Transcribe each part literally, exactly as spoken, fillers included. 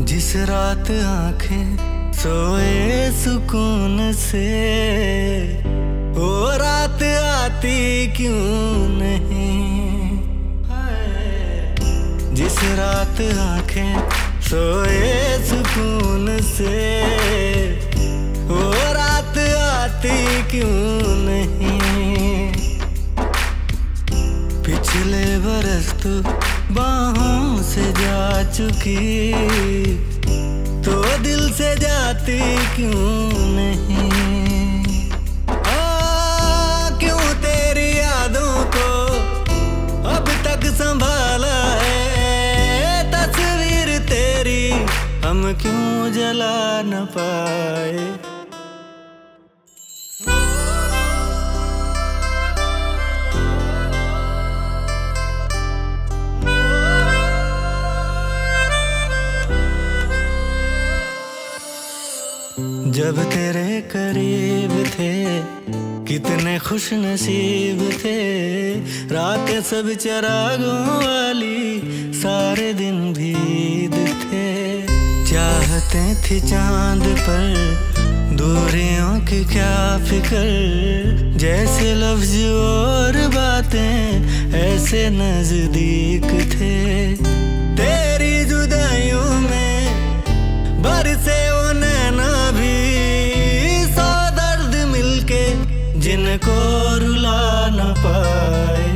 जिस रात आंखें सोए सुकून से, वो रात आती क्यों नहीं। जिस रात आंखें सोए सुकून से, वो रात आती क्यों नहीं। पिछले बरस तू बाहों से जा चुकी, तो दिल से जाती क्यों नहीं। आ क्यों तेरी यादों को अब तक संभाला है, तस्वीर तेरी हम क्यों जला न पाए। जब तेरे करीब थे कितने खुश नसीब थे, रात सब चरागों वाली सारे दिन भीग थे। चाहते थे चांद पर दूरियों की क्या फिकर, जैसे लफ्ज और बातें ऐसे नजदीक थे। तेरी जुदाइयों में बरसे जिनको रुला न पाए,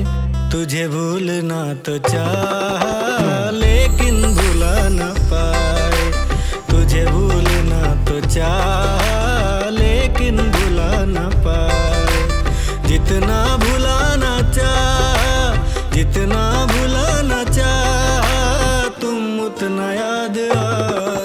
तुझे भूलना तो चाहा लेकिन भुला न पाए। तुझे भूलना तो चाहा लेकिन भुला न पाए। जितना भुलाना चाहा, जितना भुलाना चाहा, तुम उतना याद आए।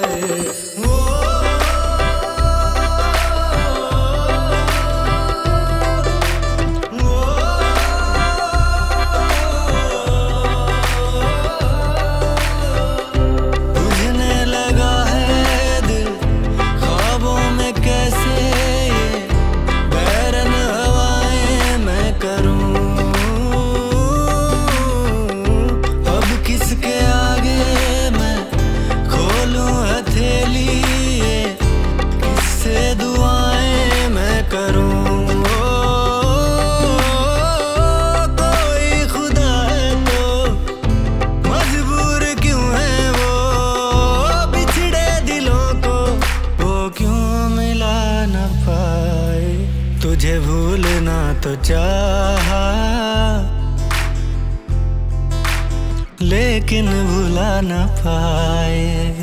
तुझे भूलना तो चाहा लेकिन भुला न पाए।